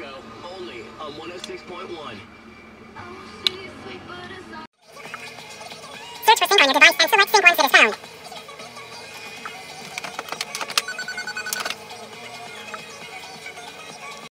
Chicago, only on 106.1.